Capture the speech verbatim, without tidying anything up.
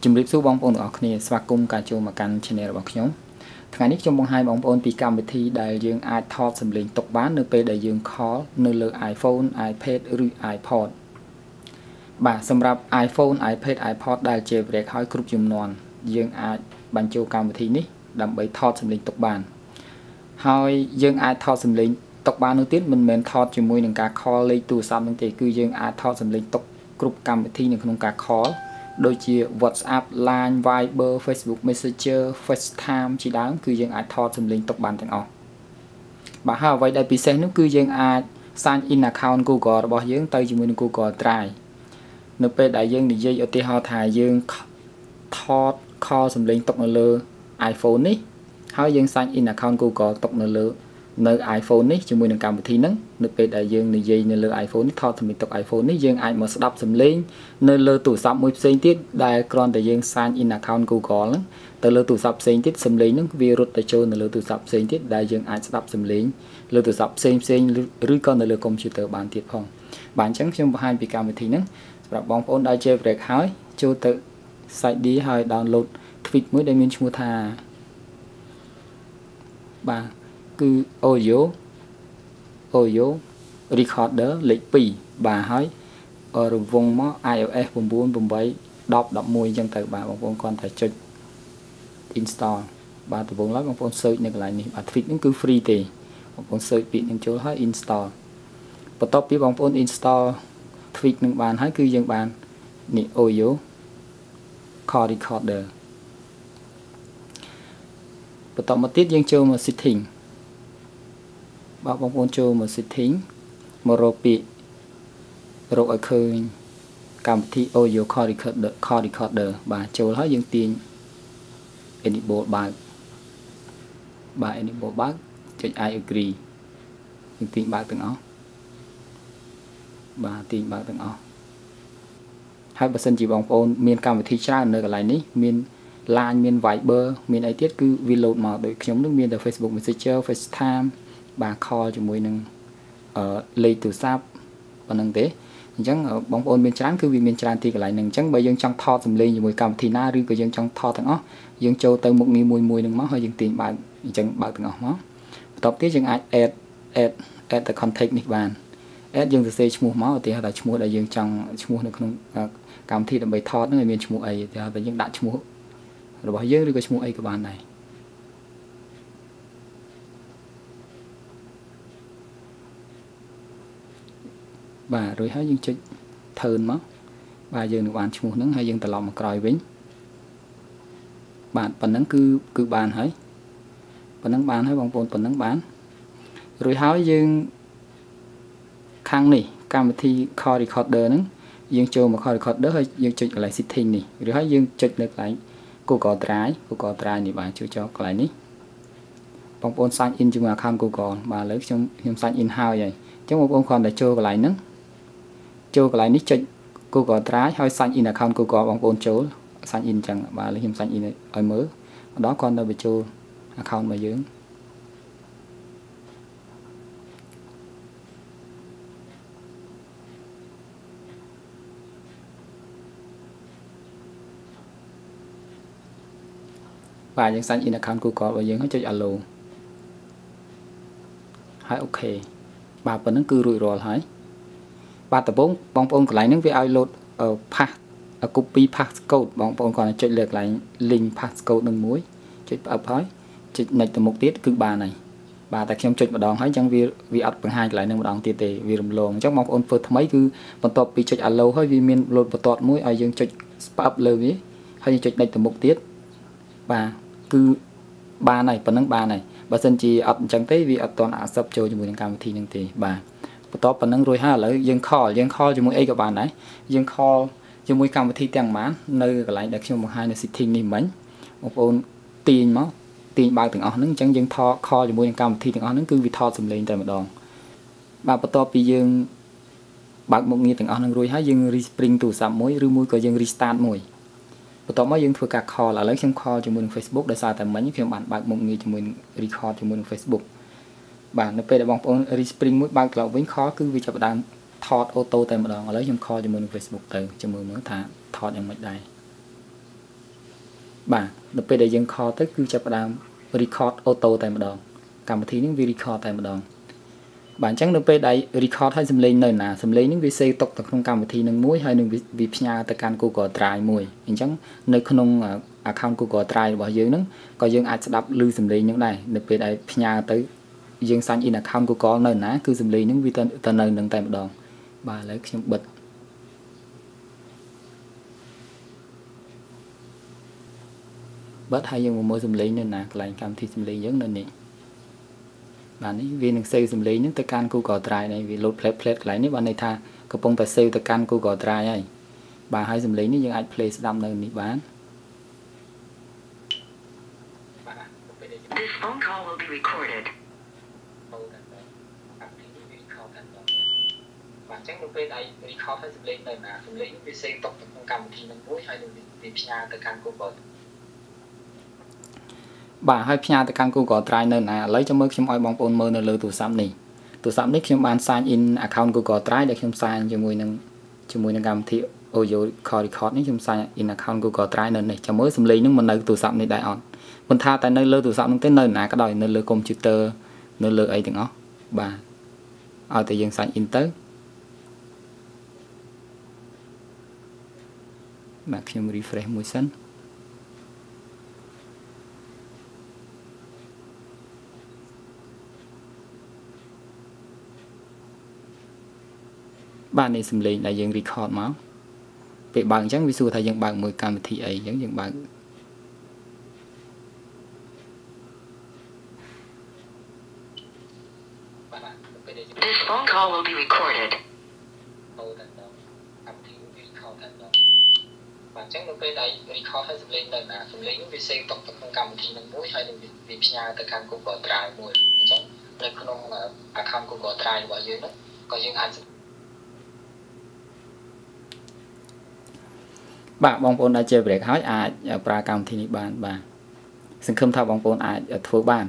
Chim rip su bong bong ở khné swakum ca chu makan channel bong khňom. Thằng này chum bong hai bong bong pi cam vithi đai jeung aj thot samling tok ban nơ pel đai jeung call nơ lơ iPhone, iPad ឬ iPod. បាទ សម្រាប់ iPhone, iPad, iPod ដែល jailbreak ហើយ គ្រប់ ចំនួន យើង អាច បញ្ចូល កម្មវិធី នេះ ដើម្បី ថត សំឡេង ទុក បាន ហើយ យើង អាច ថត សំឡេង ទុក បាន នោះ ទៀត មិន មែន ថត ជាមួយ នឹង ការ call លេខ ទូរស័ព្ទ នោះ ទេ គឺ យើង អាច ថត សំឡេង ទុក គ្រប់ កម្មវិធី នៅ ក្នុង ការ call ដូច ជា WhatsApp, ไลน์ Viber, Facebook Messenger, FaceTime ជា ដើម គឺ យើង អាច ថត សំឡេង ទុក បាន ទាំង អស់ បាទ ហើយ អ្វី ដែល ពិសេស នោះ គឺ យើង អាច sign in account Google របស់ យើង ទៅ ជាមួយ នឹង Google Drive នៅពេលដែលយើងនិយាយឧទាហរណ៍ថាយើងថត call សំឡេងទុកនៅលើ iPhone នេះហើយយើង sign in account Google ទុកនៅលើនៅ iPhone នេះជាមួយនឹងកម្មវិធីហ្នឹងនៅពេលដែលយើងនិយាយនៅលើ iPhone នេះថតសំឡេងទុក iPhone នេះយើងអាចមកស្ដាប់សំឡេងនៅលើទូរស័ព្ទមួយផ្សេងទៀតដែលគ្រាន់តែយើង sign in account Google ហ្នឹងទៅលើទូរស័ព្ទផ្សេងទៀតសំឡេងហ្នឹងវារត់ទៅចូលនៅលើទូរស័ព្ទផ្សេងទៀតដែលយើងអាចស្ដាប់សំឡេងលើទូរស័ព្ទផ្សេងផ្សេងឬក៏នៅលើ computer បានទៀតផងបាទអញ្ចឹងខ្ញុំបង្ហាញពីកម្មវិធីហ្នឹង បងប្អូន ដែល jailbreak ហើយចូលទៅ site D ហើយ download tweet មួយដែលមានឈ្មោះថា បាទ គឺ audio audio recorder លេខ 2 បាទ ហើយ រង្វង់ មក iOS 9 8 10 11 ចឹង ទៅ បាទ បងប្អូន គ្រាន់ តែ ចុច install បាទ ដំបូង ឡើយ បងប្អូន search នៅ កន្លែង នេះ បាទ tweet ហ្នឹង គឺ free ទេ បងប្អូន search ពាក្យ ហ្នឹង ចូល ហើយ install បន្ទាប់ ពី បងប្អូន install tweak នឹងបានហើយគឺយើងបាននេះ audio call recorder បន្តមកទៀតយើងចូលមក setting បាទ បងប្អូនចូលមក setting មករកពាក្យរកឲ្យឃើញកម្មវិធី audio call recorder call recorder បាទចូលហើយយើងទាញ enable បើកបាទ enable បើកចុច I agree យើងទាញបើកទាំងអស់ បាទទីបើកទាំងអស់ហើយបើសិនជាបងប្អូនមានកម្មវិធីច្រើននៅកន្លែងនេះមាន LINE មាន Viber មានអីទៀតគឺវា load មកដូចខ្ញុំនឹងមានតែ Facebook Messenger FaceTime បាទ call ជាមួយនឹង លេខទូរស័ព្ទ ប៉ុណ្ណឹងទេអញ្ចឹងបងប្អូនមានច្រើនគឺវាមានច្រើនទីកន្លែងហ្នឹងអញ្ចឹងបើយើងចង់ថតសំឡេងជាមួយកម្មវិធីណាឬក៏យើងចង់ថតទាំងអស់យើងចូលទៅមុខងារមួយមួយហ្នឹងមកហើយយើងទាញបើកអញ្ចឹងបើកទាំងអស់មកបន្ទាប់ទៀតយើងអាច add add add the contact នេះបាន អេតយើងសរសេរឈ្មោះមកឧទាហរណ៍ថាឈ្មោះដែលយើងដាក់ឈ្មោះរបស់យើងឬក៏ឈ្មោះអីក៏បានដែរបាទរួចហើយយើងចុច ខាងនេះកម្មវិធី call recorder ហ្នឹងយើងចូលមក call recorder ហើយយើងចុច កន្លែង setting នេះឬហើយយើងចុចនៅកន្លែង Google Drive Google Drive នេះបាទចូលចូលកន្លែងនេះបងប្អូន sign in ជាមួយ account Google បាទឥឡូវខ្ញុំខ្ញុំ sign in ហើយអញ្ចឹងបងប្អូនគ្រាន់តែចូលកន្លែងហ្នឹងចូលកន្លែងនេះចុច Google Drive ហើយ sign in account Google បងប្អូនចូល sign in អញ្ចឹងបាទឥឡូវខ្ញុំ sign in ឲ្យមើលម្ដងគ្រាន់តែបញ្ចូល account របស់យើង បាទយើង sign in account Google របស់យើងហើយចុច allow ហើយ OK បាទប៉ុណ្ណឹងគឺរួចរាល់ហើយបាទដំបូងបងប្អូនកន្លែងហ្នឹងវាឲ្យ load pass copy passcode បងប្អូនគ្រាន់តែចុចលើកន្លែង link passcode នឹង មួយ ចុច up ហើយចុច next ទៅមុខទៀតគឺបានហើយបាទតែខ្ញុំចុចម្ដងហើយអញ្ចឹងវាវាអត់បង្ហាញកន្លែងហ្នឹងម្ដងទៀតទេវារំលងអញ្ចឹងបងប្អូនធ្វើថ្មីគឺបន្ទាប់ពីចុច allow ហើយវាមាន load បន្ទាត់មួយ ឲ្យយើងចុច up លើវាហើយយើងចុច next ទៅមុខទៀត បាទ គឺ បានហើយ ប៉ុណ្ណឹង បានហើយ បើសិនជាអត់ អញ្ចឹងទេវាអត់ទាន់អាចចូលជាមួយនឹងកម្មវិធីនឹងទេ បាទ បន្ទាប់ ប៉ុណ្ណឹង រួចហើយ ឥឡូវ យើង call យើង call ជាមួយអីក៏បានដែរ យើង call ជាមួយកម្មវិធីទាំងប៉ុន្មាន នៅកន្លែង ដែលខ្ញុំបង្ហាញនៅ setting នេះមិញ បងប្អូន ទាញមក ទាញ បើកទាំងអស់ហ្នឹង អញ្ចឹង យើង ថត call ជាមួយនឹងកម្មវិធីទាំងអស់ហ្នឹង គឺវាថតសំឡេងតែម្ដង បាទ បន្ទាប់ ពីយើង បើកមុខងារទាំងអស់ហ្នឹង រួចហើយ យើង respring ទូរស័ព្ទមួយ ឬមួយក៏ យើង restart មួយ បន្ទាប់មកយើងធ្វើការ call ឥឡូវខ្ញុំ call ជាមួយនឹង Facebook ដោយសារតែមិញខ្ញុំបានបើកមុខងារជាមួយនឹង record ជាមួយនឹង Facebook បាទនៅពេលដែលបងប្អូន respring មួយបើកឡើងវិញ call គឺវាចាប់ផ្ដើមថតអូតូតែម្ដងឥឡូវខ្ញុំ call ជាមួយនឹង Facebook ទៅជមើលមើលថាថតយ៉ាងម៉េចដែរ Bạn, nó bây giờ dân khó tới cứ chạp đám record auto tại một đòn. Cảm thấy những vi record tại một đòn. Bạn chắc nó bây giờ record hay dùm lên nơi nào, dùm lên những vi xe tục tập không cảm thấy nâng mũi hay nâng vi nhà tại căn Google Drive mùi. Mình chắc nơi khôn nông account Google Drive bỏ dưới nâng, có dân ai sẽ đọc lưu dùm lên những này, nó bây giờ nhà tới dân xanh in account Google nơi nào, cứ dùm lên những vi tên nơi nâng tại một đòn. Bà lấy cái bật. Bất hay dùng một mối dùm lý nên là lại cảm thấy dùm lý dẫn lên nè. Bạn ấy vì nâng sale dùm lý những tờ can Google Drive này vì lột play play lại nếu bạn này tha có bông tờ sale tờ can Google Drive này. Bà hay dùm lý nếu dân ai play sẽ đâm lên nè bán. Bạn chắc lúc đây đây record hay dùm lý này là dùm lý vì sale tộc tập không cầm thì mình mũi hay vì nhà tờ can Google. Bà hãy phía tại căn Google Drive nên là lấy cho mơ khi mọi bóng bóng mơ nó lưu tù xám này. Tù xám này khi bạn sign in account Google Drive để khi sign cho mùi nâng cho mùi nâng gầm thì ô dụ khó record này khi sign in account Google Drive nên này cho mơ xâm lý nhưng mà nơi tù xám này đại ổn. Mình tha tại nơi lưu tù xám tới nơi này các đòi nơi lưu computer nơi lưu ấy tiếng ốc. Bà ở tại dân sign in tới. Bà khi mùi refresh mùi sân. Bạn này xâm lên là dân record máu. Vậy bạn chẳng vì xua thay dân bạn mười cam thì ấy dân dân bạn. This phone call will be recorded. Bạn chẳng lúc đây record hay xâm lên lần nào xâm lên vì xe tộc tập không cầm thì mình mũi hay đừng vì nhà tất cả Google Drive mùi. Chẳng nên không là account Google Drive bỏ dưới đó. Còn dân ai bạn bóng bóng đã chơi break hỏi ai ở pra cam thì bạn bạn xin không thao bóng bóng ai ở thua bạn.